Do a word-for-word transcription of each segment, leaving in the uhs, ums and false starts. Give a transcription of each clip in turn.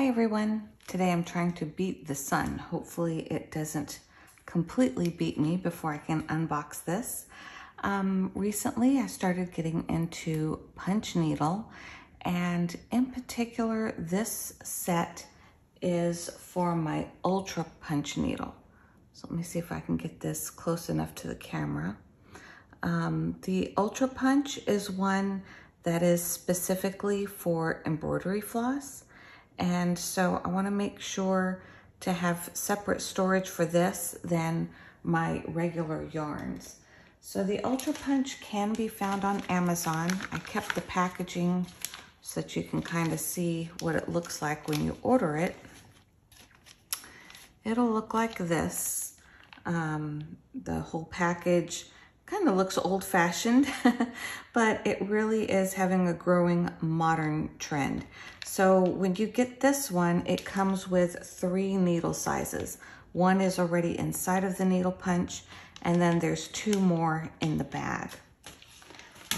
Hi everyone. Today I'm trying to beat the sun. Hopefully it doesn't completely beat me before I can unbox this. Um, recently I started getting into punch needle, and in particular this set is for my Ultra Punch needle. So let me see if I can get this close enough to the camera. Um, the Ultra Punch is one that is specifically for embroidery floss. And so I want to make sure to have separate storage for this than my regular yarns. So the Ultra Punch can be found on Amazon. I kept the packaging so that you can kind of see what it looks like when you order it. It'll look like this. Um, the whole package kind of looks old-fashioned, but it really is having a growing modern trend. So when you get this one, it comes with three needle sizes. One is already inside of the needle punch, and then there's two more in the bag.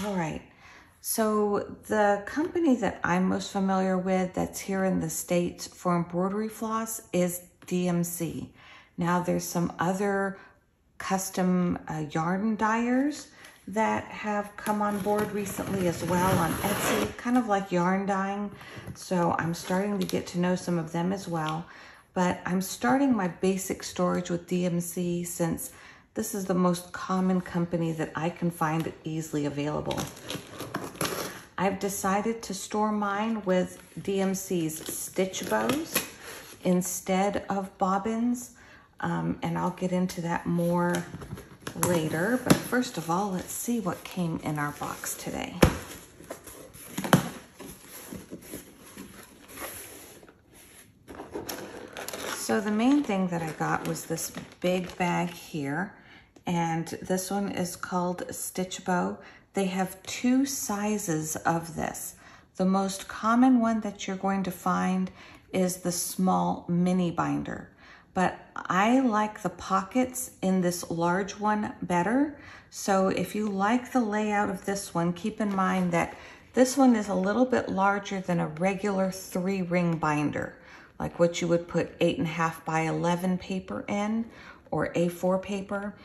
All right, so the company that I'm most familiar with that's here in the States for embroidery floss is D M C. Now there's some other custom uh, yarn dyers that have come on board recently as well on Etsy, kind of like yarn dyeing. So I'm starting to get to know some of them as well, but I'm starting my basic storage with D M C since this is the most common company that I can find easily available. I've decided to store mine with D M C's Stitchbows instead of bobbins. Um, and I'll get into that more later. But first of all, let's see what came in our box today. So the main thing that I got was this big bag here. And this one is called Stitchbow. They have two sizes of this. The most common one that you're going to find is the small mini binder, but I like the pockets in this large one better. So if you like the layout of this one, keep in mind that this one is a little bit larger than a regular three ring binder, like what you would put eight and a half by eleven paper in or A four paper.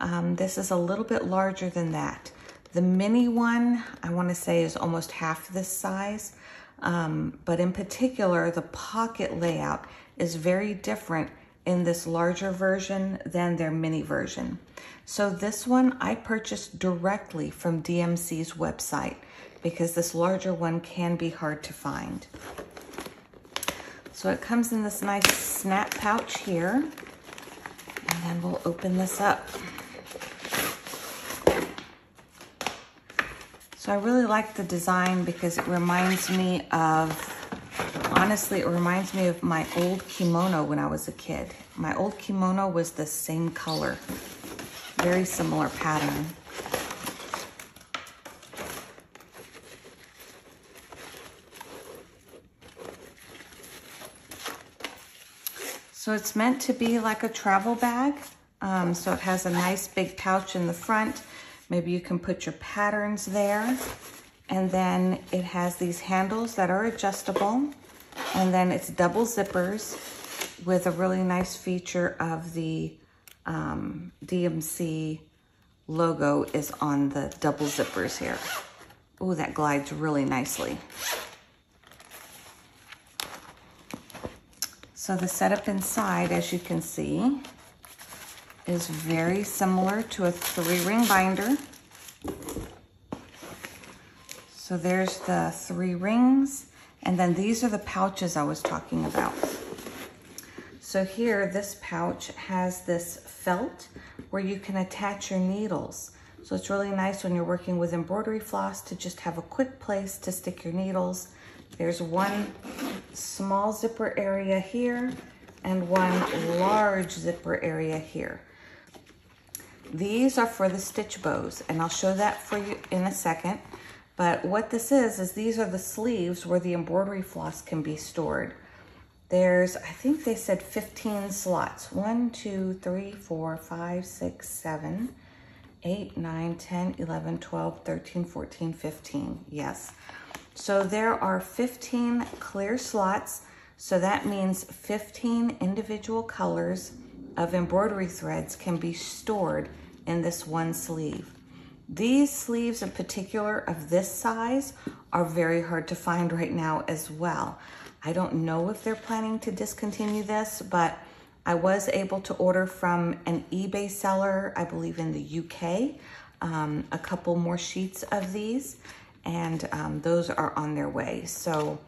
Um, this is a little bit larger than that. The mini one, I wanna say, is almost half this size, um, but in particular, the pocket layout is very different in this larger version than their mini version. So this one I purchased directly from D M C's website because this larger one can be hard to find. So it comes in this nice snap pouch here, and then we'll open this up. So I really like the design because it reminds me of Honestly, it reminds me of my old kimono when I was a kid. My old kimono was the same color, very similar pattern. So it's meant to be like a travel bag. Um, so it has a nice big pouch in the front. Maybe you can put your patterns there. And then it has these handles that are adjustable. And then it's double zippers with a really nice feature of the um, D M C logo is on the double zippers here. Ooh, that glides really nicely. So the setup inside, as you can see, is very similar to a three-ring binder. So there's the three rings. And then these are the pouches I was talking about. So here, this pouch has this felt where you can attach your needles. So it's really nice when you're working with embroidery floss to just have a quick place to stick your needles. There's one small zipper area here and one large zipper area here. These are for the stitch bows, and I'll show that for you in a second. But what this is, is these are the sleeves where the embroidery floss can be stored. There's, I think they said fifteen slots. One, two, three, four, five, six, seven, eight, nine, ten, eleven, twelve, thirteen, fourteen, fifteen. Yes. So there are fifteen clear slots. So that means fifteen individual colors of embroidery threads can be stored in this one sleeve. These sleeves in particular of this size are very hard to find right now as well. I don't know if they're planning to discontinue this, but I was able to order from an eBay seller, I believe in the U K, um, a couple more sheets of these, and um, those are on their way. So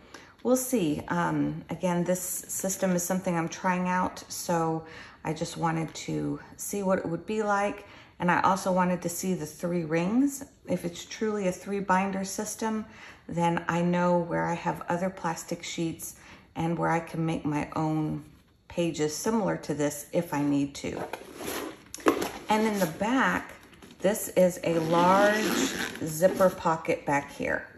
we'll see. Um, again, this system is something I'm trying out, so I just wanted to see what it would be like. And I also wanted to see the three rings. If it's truly a three binder system, then I know where I have other plastic sheets and where I can make my own pages similar to this if I need to. And in the back, this is a large zipper pocket back here.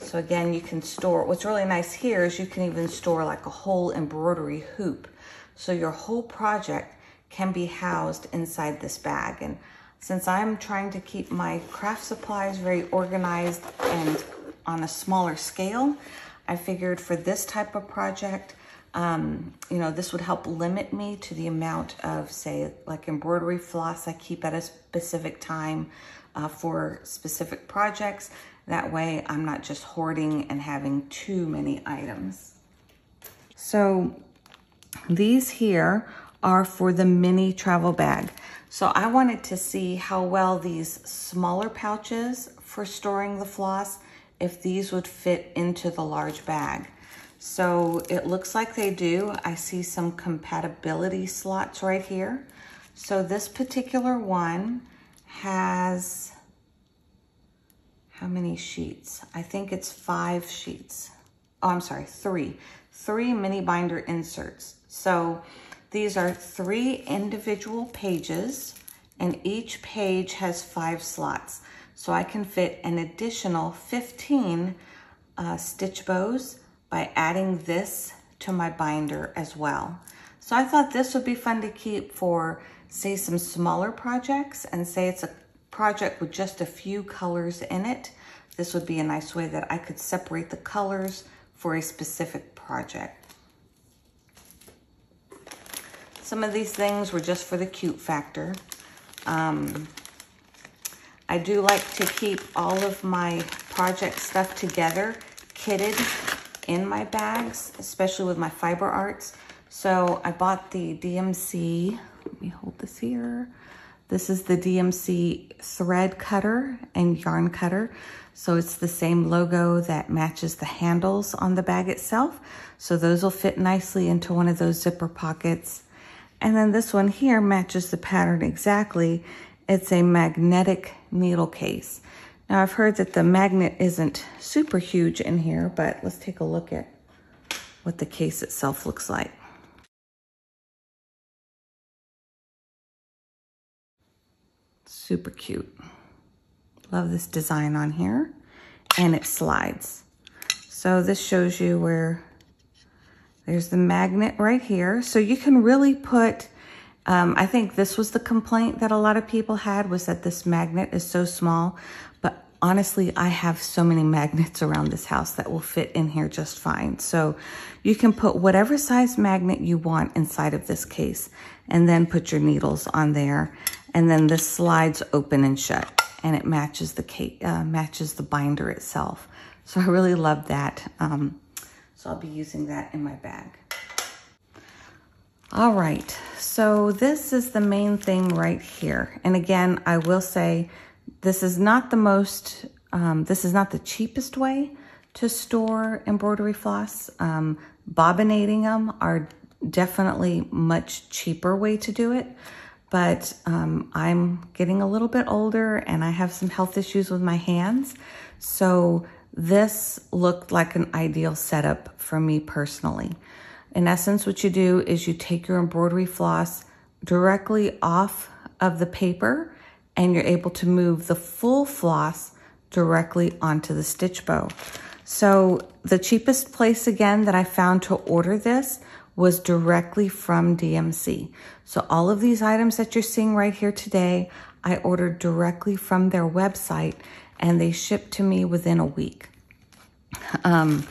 So again, you can store, what's really nice here is you can even store like a whole embroidery hoop. So your whole project can be housed inside this bag. And since I'm trying to keep my craft supplies very organized and on a smaller scale, I figured for this type of project, um, you know, this would help limit me to the amount of, say, like embroidery floss I keep at a specific time uh, for specific projects. That way I'm not just hoarding and having too many items. So these here are for the mini travel bag. So I wanted to see how well these smaller pouches for storing the floss, if these would fit into the large bag. So it looks like they do. I see some compatibility slots right here. So this particular one has, how many sheets? I think it's five sheets. Oh, I'm sorry, three. Three mini binder inserts. So these are three individual pages, and each page has five slots. So I can fit an additional fifteen uh, stitch bows by adding this to my binder as well. So I thought this would be fun to keep for, say, some smaller projects, and say it's a project with just a few colors in it. This would be a nice way that I could separate the colors for a specific project. Some of these things were just for the cute factor. Um, I do like to keep all of my project stuff together, kitted in my bags, especially with my fiber arts. So I bought the D M C, let me hold this here. This is the D M C thread cutter and yarn cutter. So it's the same logo that matches the handles on the bag itself. So those will fit nicely into one of those zipper pockets. And then this one here matches the pattern exactly. It's a magnetic needle case. Now I've heard that the magnet isn't super huge in here, but let's take a look at what the case itself looks like. Super cute. Love this design on here. And it slides. So this shows you where there's the magnet right here. So you can really put, um, I think this was the complaint that a lot of people had, was that this magnet is so small, but honestly, I have so many magnets around this house that will fit in here just fine. So you can put whatever size magnet you want inside of this case, and then put your needles on there. And then this slides open and shut, and it matches the, case, uh, matches the binder itself. So I really love that. Um, So I'll be using that in my bag. All right, so this is the main thing right here. And again, I will say this is not the most, um, this is not the cheapest way to store embroidery floss. Um, bobbinating them are definitely much cheaper way to do it. But um, I'm getting a little bit older and I have some health issues with my hands. So this looked like an ideal setup for me personally. In essence, what you do is you take your embroidery floss directly off of the paper and you're able to move the full floss directly onto the stitch bow. So the cheapest place again that I found to order this was directly from D M C. So all of these items that you're seeing right here today, I ordered directly from their website, and they shipped to me within a week. Um,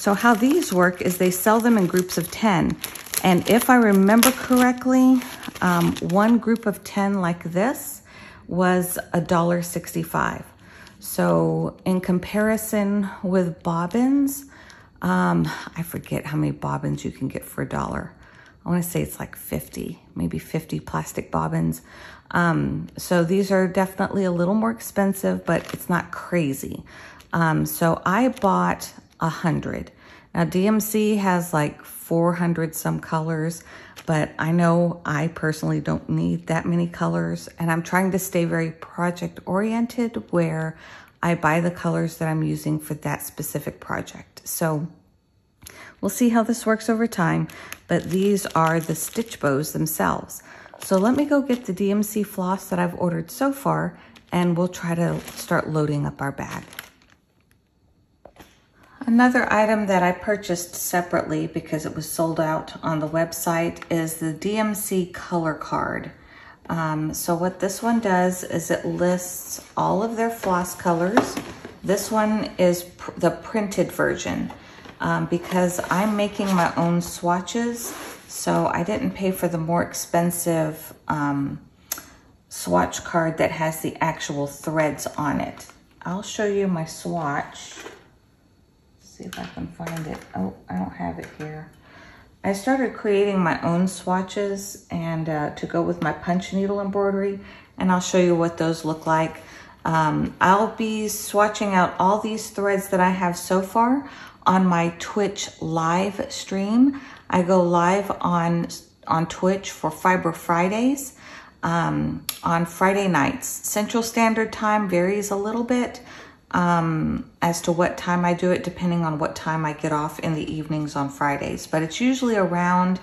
So how these work is they sell them in groups of ten. And if I remember correctly, um, one group of ten like this was a dollar sixty-five. So in comparison with bobbins, um, I forget how many bobbins you can get for a dollar. I want to say it's like fifty, maybe fifty plastic bobbins. Um, so these are definitely a little more expensive, but it's not crazy. Um, so I bought a hundred. Now D M C has like four hundred some colors, but I know I personally don't need that many colors, and I'm trying to stay very project oriented where I buy the colors that I'm using for that specific project. So we'll see how this works over time, but these are the Stitchbows themselves. So let me go get the D M C floss that I've ordered so far, and we'll try to start loading up our bag. Another item that I purchased separately because it was sold out on the website is the D M C color card. Um, so what this one does is it lists all of their floss colors. This one is pr the printed version. Um, because I'm making my own swatches, so I didn't pay for the more expensive um, swatch card that has the actual threads on it. I'll show you my swatch. Let's see if I can find it. Oh, I don't have it here. I started creating my own swatches and uh, to go with my punch needle embroidery, and I'll show you what those look like. Um, I'll be swatching out all these threads that I have so far on my Twitch live stream. I go live on, on Twitch for Fiber Fridays um, on Friday nights. Central Standard Time varies a little bit um, as to what time I do it, depending on what time I get off in the evenings on Fridays. But it's usually around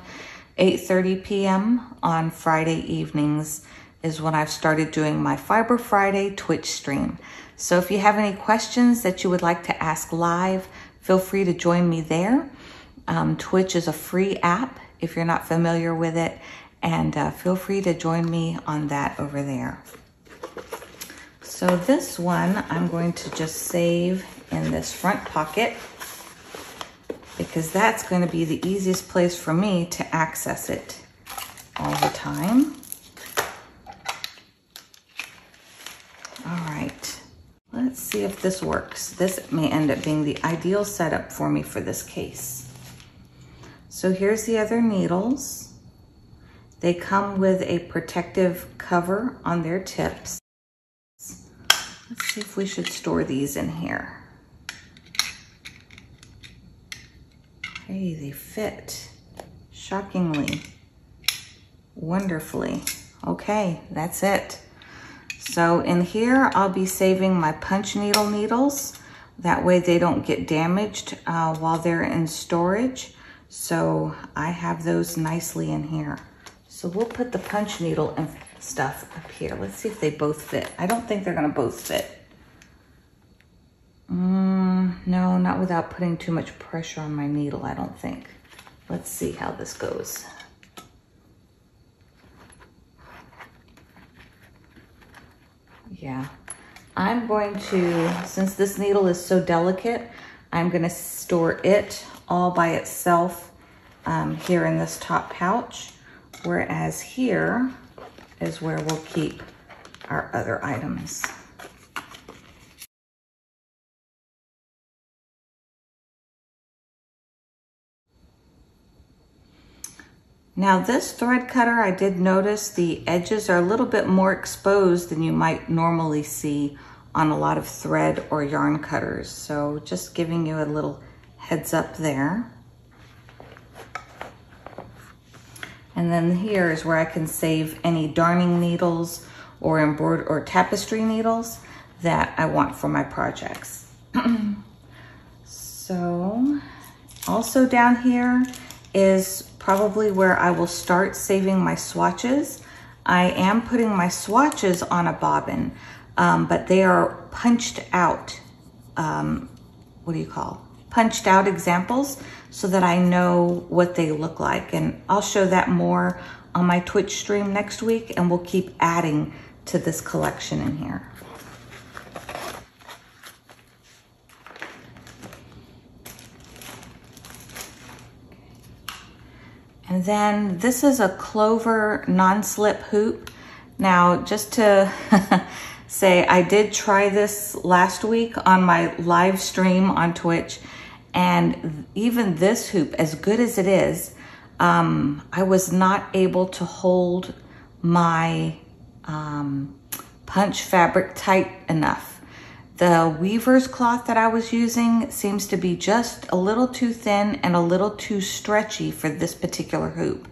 eight thirty p m on Friday evenings is when I've started doing my Fiber Friday Twitch stream. So if you have any questions that you would like to ask live, feel free to join me there. Um, Twitch is a free app if you're not familiar with it, and uh, feel free to join me on that over there. So this one I'm going to just save in this front pocket because that's going to be the easiest place for me to access it all the time. All right. Let's see if this works. This may end up being the ideal setup for me for this case. So here's the other needles. They come with a protective cover on their tips. Let's see if we should store these in here. Hey, they fit shockingly, wonderfully. Okay, that's it. So in here, I'll be saving my punch needle needles. That way they don't get damaged uh, while they're in storage. So I have those nicely in here. So we'll put the punch needle and stuff up here. Let's see if they both fit. I don't think they're gonna both fit. Mm, no, not without putting too much pressure on my needle, I don't think. Let's see how this goes. Yeah, I'm going to, since this needle is so delicate, I'm going to store it all by itself um, here in this top pouch, whereas here is where we'll keep our other items. Now this thread cutter, I did notice the edges are a little bit more exposed than you might normally see on a lot of thread or yarn cutters. So just giving you a little heads up there. And then here is where I can save any darning needles or embroidery or tapestry needles that I want for my projects. So also down here is probably where I will start saving my swatches. I am putting my swatches on a bobbin, um, but they are punched out, um, what do you call, punched out examples so that I know what they look like. And I'll show that more on my Twitch stream next week, and we'll keep adding to this collection in here. And then this is a Clover non-slip hoop. Now, just to say, I did try this last week on my live stream on Twitch, and even this hoop, as good as it is, um, I was not able to hold my um, punch fabric tight enough. The weaver's cloth that I was using seems to be just a little too thin and a little too stretchy for this particular hoop.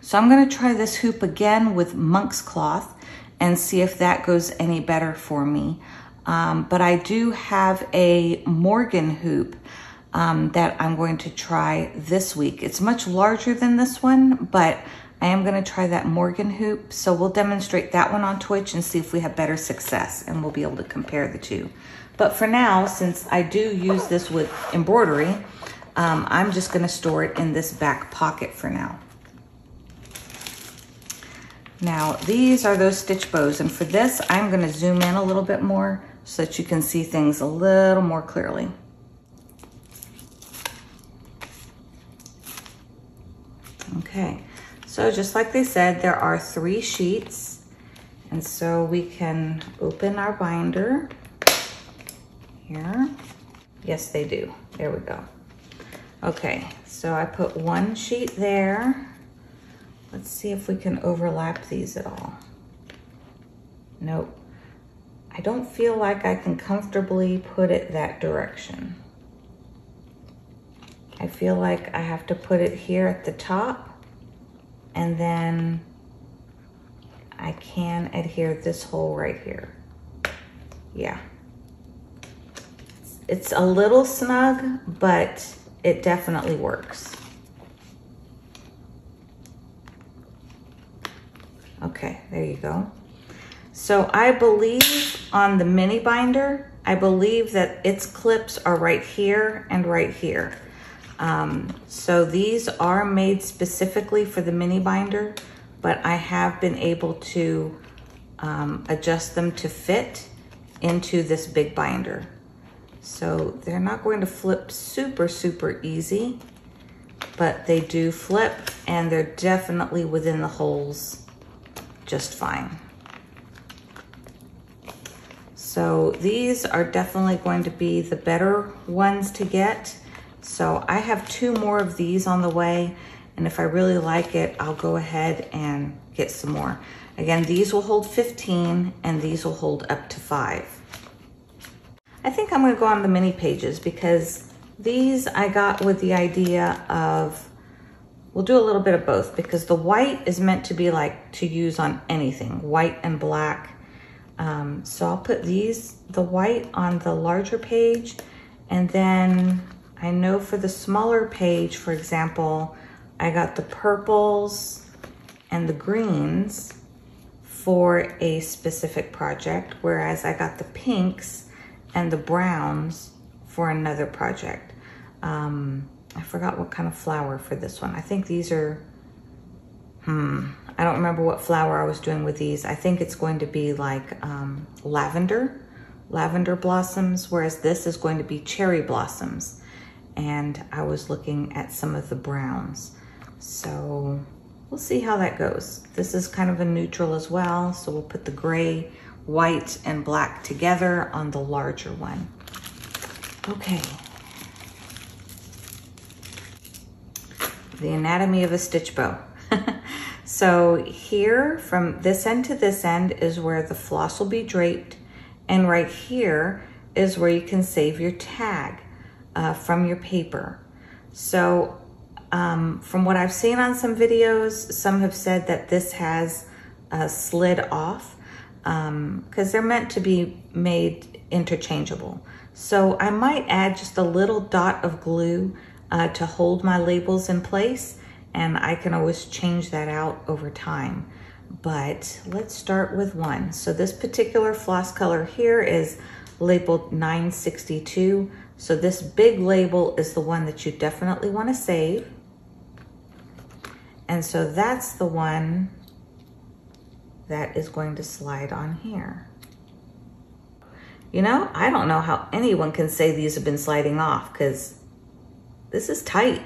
So I'm gonna try this hoop again with monk's cloth and see if that goes any better for me. Um, but I do have a Morgan hoop um, that I'm going to try this week. It's much larger than this one, but I am gonna try that Morgan hoop. So we'll demonstrate that one on Twitch and see if we have better success, and we'll be able to compare the two. But for now, since I do use this with embroidery, um, I'm just gonna store it in this back pocket for now. Now, these are those stitch bows, and for this, I'm gonna zoom in a little bit more so that you can see things a little more clearly. Okay, so just like they said, there are three sheets, and so we can open our binder here. Yes, they do, there we go. Okay, so I put one sheet there. Let's see if we can overlap these at all. Nope. I don't feel like I can comfortably put it that direction. I feel like I have to put it here at the top, and then I can adhere this hole right here. Yeah. It's a little snug, but it definitely works. Okay, there you go. So I believe on the mini binder, I believe that its clips are right here and right here. Um, so these are made specifically for the mini binder, but I have been able to um, adjust them to fit into this big binder. So they're not going to flip super, super easy, but they do flip, and they're definitely within the holes just fine. So these are definitely going to be the better ones to get. So I have two more of these on the way, and if I really like it, I'll go ahead and get some more. Again, these will hold fifteen, and these will hold up to five. I think I'm gonna go on the mini pages, because these I got with the idea of, we'll do a little bit of both, because the white is meant to be like to use on anything, white and black. Um, so I'll put these, the white on the larger page. And then I know for the smaller page, for example, I got the purples and the greens for a specific project, whereas I got the pinks and the browns for another project. Um, I forgot what kind of flower for this one. I think these are, hmm, I don't remember what flower I was doing with these. I think it's going to be like um, lavender, lavender blossoms, whereas this is going to be cherry blossoms. And I was looking at some of the browns. So we'll see how that goes. This is kind of a neutral as well. So we'll put the gray, white, and black together on the larger one. Okay. The anatomy of a stitch bow. So here, from this end to this end, is where the floss will be draped, and right here is where you can save your tag uh, from your paper. So um, from what I've seen on some videos, some have said that this has uh, slid off, because um, they're meant to be made interchangeable. So I might add just a little dot of glue Uh, to hold my labels in place, and I can always change that out over time. But let's start with one. So this particular floss color here is labeled nine sixty-two. So this big label is the one that you definitely want to save. And so that's the one that is going to slide on here. You know, I don't know how anyone can say these have been sliding off, because this is tight.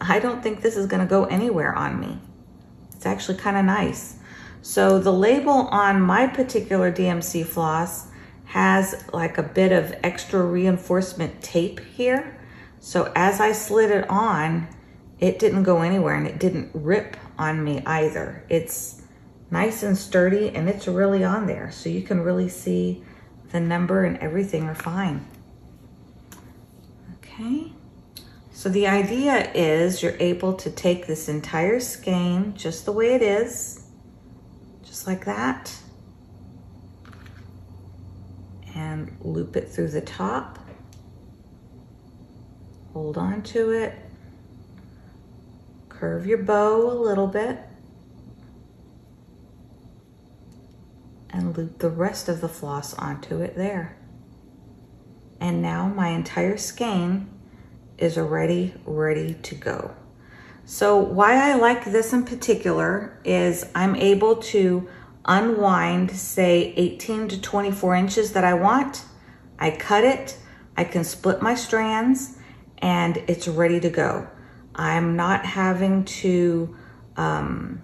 I don't think this is gonna go anywhere on me. It's actually kind of nice. So the label on my particular D M C floss has like a bit of extra reinforcement tape here. So as I slid it on, it didn't go anywhere and it didn't rip on me either. It's nice and sturdy and it's really on there. So you can really see the number and everything are fine. Okay. So the idea is you're able to take this entire skein just the way it is, just like that, and loop it through the top, hold on to it, curve your bow a little bit, and loop the rest of the floss onto it there. And now my entire skein is already ready to go. So why I like this in particular is I'm able to unwind, say eighteen to twenty-four inches that I want. I cut it, I can split my strands, and it's ready to go. I'm not having to um,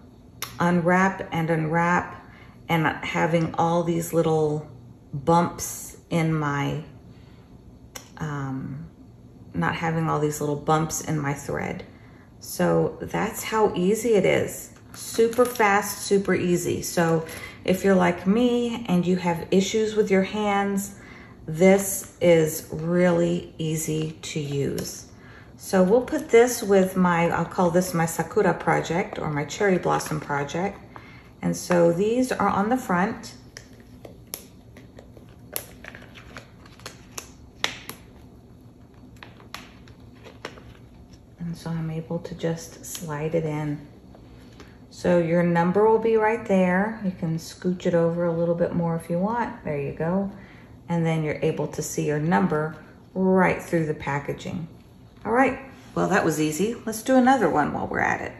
unwrap and unwrap and having all these little bumps in my, um, not having all these little bumps in my thread. So that's how easy it is. Super fast, super easy. So if you're like me and you have issues with your hands, this is really easy to use. So we'll put this with my, I'll call this my Sakura project or my Cherry Blossom project. And so these are on the front. And so I'm able to just slide it in. So your number will be right there. You can scooch it over a little bit more if you want. There you go. And then you're able to see your number right through the packaging. All right, well, that was easy. Let's do another one while we're at it.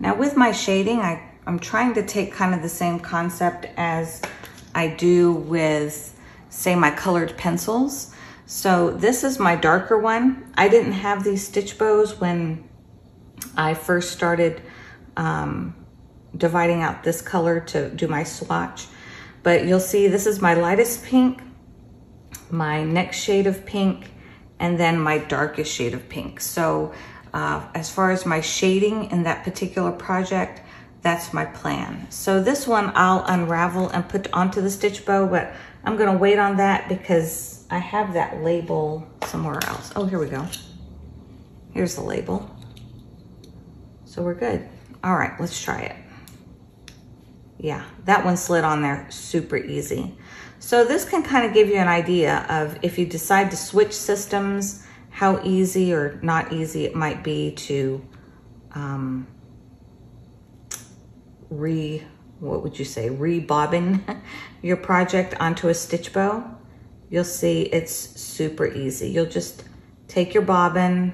Now with my shading, I, I'm trying to take kind of the same concept as I do with, say, my colored pencils. So this is my darker one. I didn't have these stitch bows when I first started um, dividing out this color to do my swatch. But you'll see this is my lightest pink, my next shade of pink, and then my darkest shade of pink. So Uh, as far as my shading in that particular project, that's my plan. So this one I'll unravel and put onto the stitch bow, but I'm gonna wait on that because I have that label somewhere else. Oh, here we go. Here's the label. So we're good. All right, let's try it. Yeah, that one slid on there super easy. So this can kind of give you an idea of if you decide to switch systems, how easy or not easy it might be to um, re, what would you say, re-bobbin your project onto a stitch bow. You'll see it's super easy. You'll just take your bobbin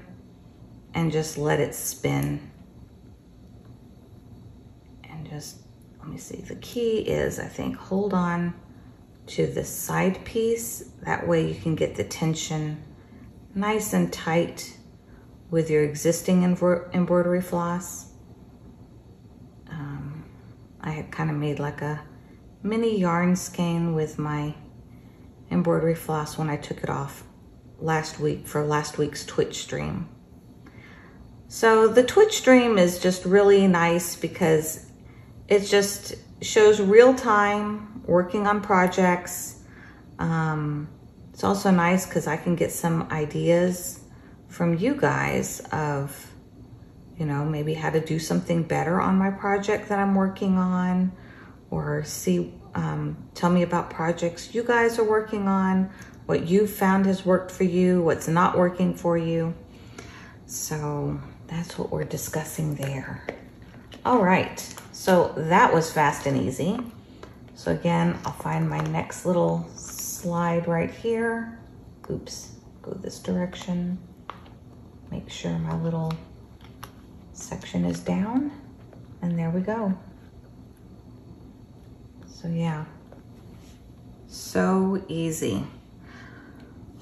and just let it spin. And just, let me see, the key is, I think, hold on to the side piece. That way you can get the tension nice and tight with your existing embroidery floss. Um, I had kind of made like a mini yarn skein with my embroidery floss when I took it off last week for last week's Twitch stream. So the Twitch stream is just really nice because it just shows real time working on projects. Um, It's also nice because I can get some ideas from you guys of, you know, maybe how to do something better on my project that I'm working on, or see, um, tell me about projects you guys are working on, what you found has worked for you, what's not working for you. So that's what we're discussing there. All right, so that was fast and easy. So again, I'll find my next little slide right here. Oops, go this direction. Make sure my little section is down, and there we go. So yeah, so easy.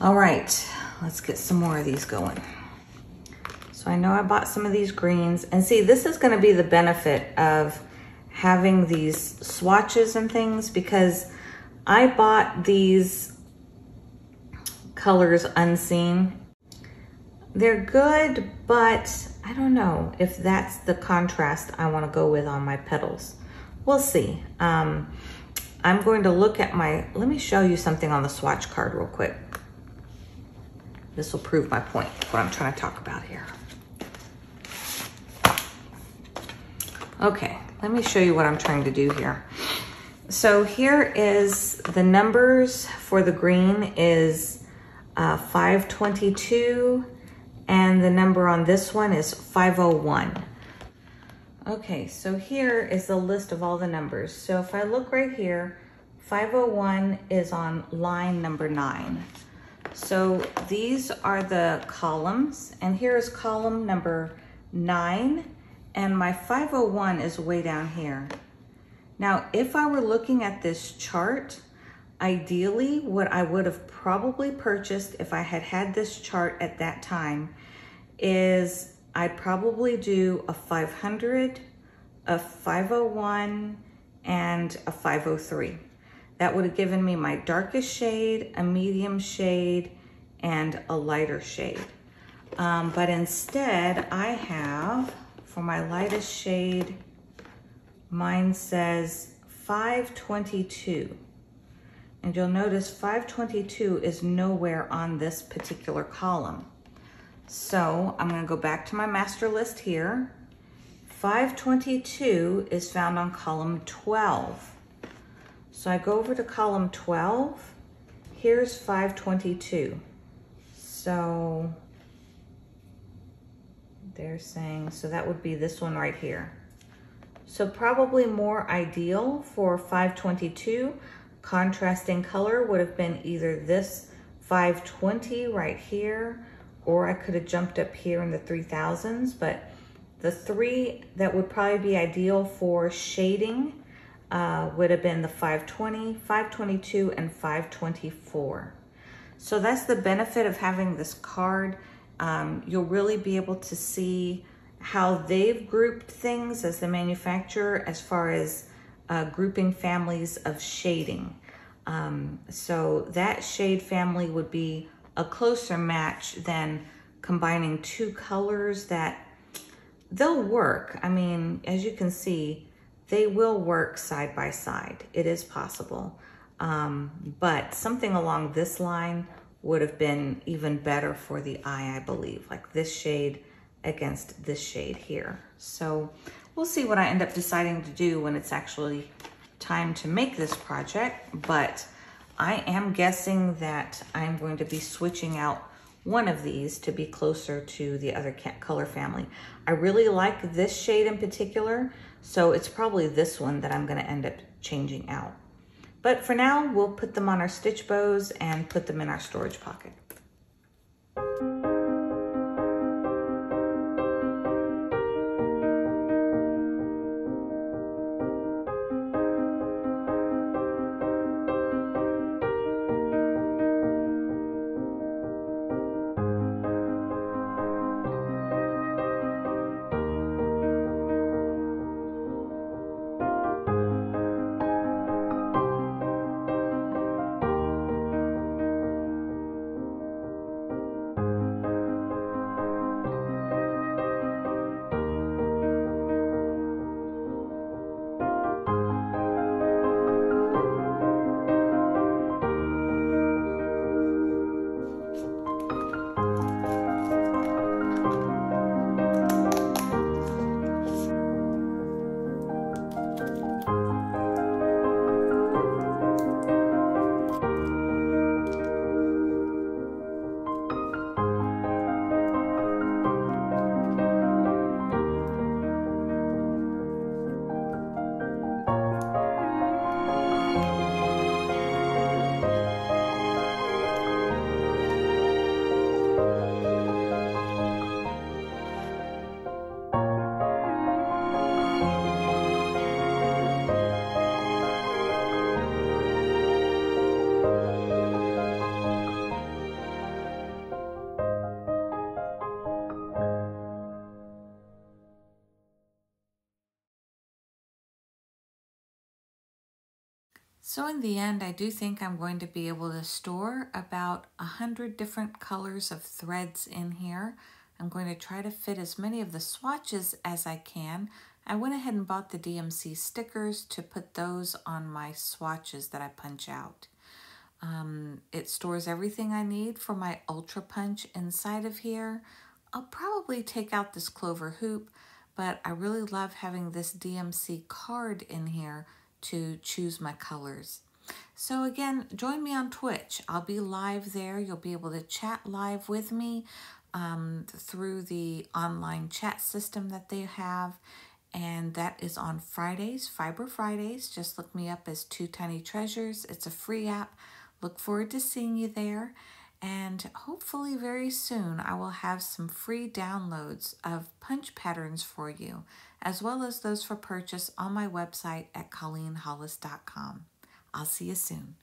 All right, let's get some more of these going. So I know I bought some of these greens, and see, this is gonna be the benefit of having these swatches and things, because I bought these colors unseen. They're good, but I don't know if that's the contrast I wanna go with on my petals. We'll see. Um, I'm going to look at my, let me show you something on the swatch card real quick. This will prove my point, what I'm trying to talk about here. Okay, let me show you what I'm trying to do here. So here is the numbers for the green is uh, five twenty-two, and the number on this one is five oh one. Okay, so here is the list of all the numbers. So if I look right here, five oh one is on line number nine. So these are the columns, and here is column number nine. And my five oh one is way down here. Now, if I were looking at this chart, ideally what I would have probably purchased if I had had this chart at that time is I'd probably do a five hundred, a five oh one, and a five oh three. That would have given me my darkest shade, a medium shade, and a lighter shade. Um, but instead I have, for my lightest shade, mine says five twenty-two. And you'll notice five twenty-two is nowhere on this particular column. So I'm gonna go back to my master list here. five twenty-two is found on column twelve. So I go over to column twelve. Here's five twenty-two. So they're saying, so that would be this one right here. So probably more ideal for five twenty-two. Contrasting color would have been either this five twenty right here, or I could have jumped up here in the three thousands, but the three that would probably be ideal for shading uh, would have been the five twenty, five twenty-two, and five twenty-four. So that's the benefit of having this card. Um, you'll really be able to see how they've grouped things as the manufacturer as far as uh, grouping families of shading. Um, so that shade family would be a closer match than combining two colors that they'll work. I mean, as you can see, they will work side by side. It is possible, um, but something along this line would have been even better for the eye, I believe, like this shade against this shade here. So we'll see what I end up deciding to do when it's actually time to make this project, but I am guessing that I'm going to be switching out one of these to be closer to the other color family. I really like this shade in particular, so it's probably this one that I'm gonna end up changing out. But for now, we'll put them on our stitch bows and put them in our storage pocket. So in the end, I do think I'm going to be able to store about a hundred different colors of threads in here. I'm going to try to fit as many of the swatches as I can. I went ahead and bought the D M C stickers to put those on my swatches that I punch out. Um, it stores everything I need for my Ultra Punch inside of here. I'll probably take out this Clover hoop, but I really love having this D M C card in here to choose my colors. So again, join me on Twitch. I'll be live there. You'll be able to chat live with me um, through the online chat system that they have. And that is on Fridays, Fiber Fridays. Just look me up as Two Tiny Treasures. It's a free app. Look forward to seeing you there. And hopefully very soon I will have some free downloads of punch patterns for you, as well as those for purchase on my website at colleen hollis dot com. I'll see you soon.